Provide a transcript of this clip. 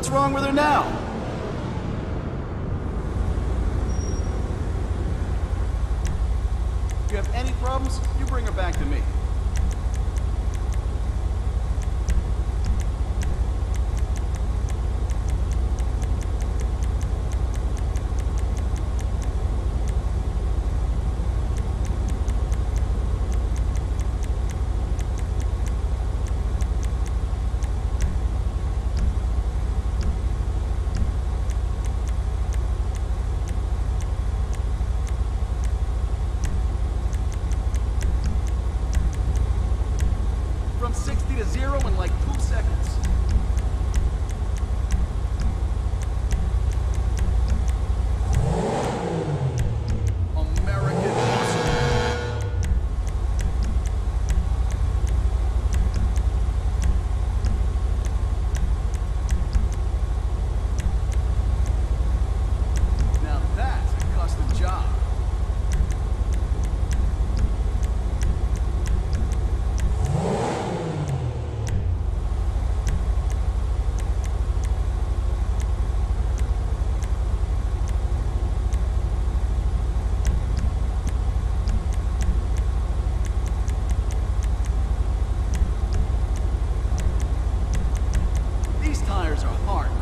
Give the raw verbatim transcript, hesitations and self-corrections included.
What's wrong with her now? If you have any problems, you bring her back to me. sixty to zero in like two seconds. American muscle. Now that's a custom job. Are hard.